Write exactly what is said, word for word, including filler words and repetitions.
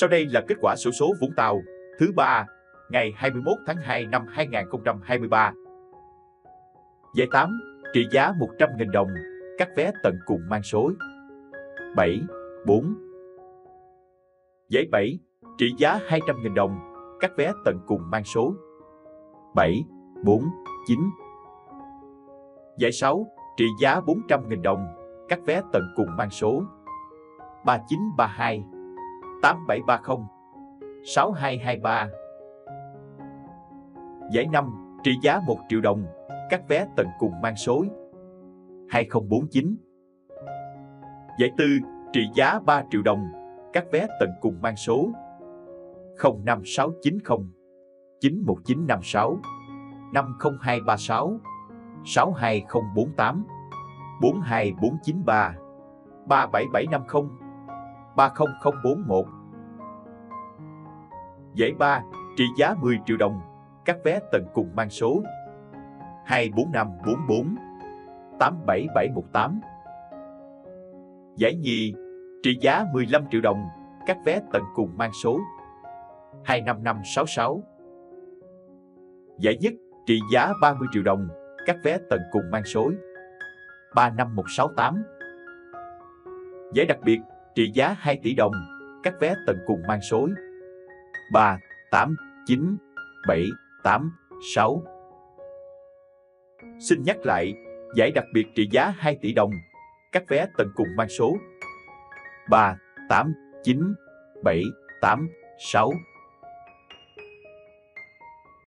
Sau đây là kết quả xổ số Vũng Tàu thứ ba ngày hai mươi mốt tháng hai năm hai nghìn không trăm hai mươi ba. Giải tám trị giá một trăm nghìn đồng, các vé tận cùng mang số bảy bốn. Giải bảy trị giá hai trăm nghìn đồng, các vé tận cùng mang số bảy bốn chín. Giải sáu trị giá bốn trăm nghìn đồng, các vé tận cùng mang số ba chín ba hai, tám bảy ba không, sáu hai hai ba. Giải năm trị giá một triệu đồng, các vé tận cùng mang số hai không bốn chín. Giải tư trị giá ba triệu đồng, các vé tận cùng mang số không năm sáu chín không, chín một chín năm sáu, năm không hai ba sáu, sáu hai không bốn tám, bốn hai bốn chín ba, ba bảy bảy năm không, ba không không bốn một. Giải ba trị giá mười triệu đồng, các vé tận cùng mang số hai bốn năm bốn bốn, tám bảy bảy một tám. Giải nhì trị giá mười lăm triệu đồng, các vé tận cùng mang số hai năm năm sáu sáu. Giải nhất trị giá ba mươi triệu đồng, các vé tận cùng mang số ba năm một sáu tám. Giải đặc biệt trị giá hai tỷ đồng, các vé tận cùng mang số ba tám chín bảy tám sáu. Xin nhắc lại, giải đặc biệt trị giá hai tỷ đồng, các vé tận cùng mang số ba tám chín bảy tám sáu.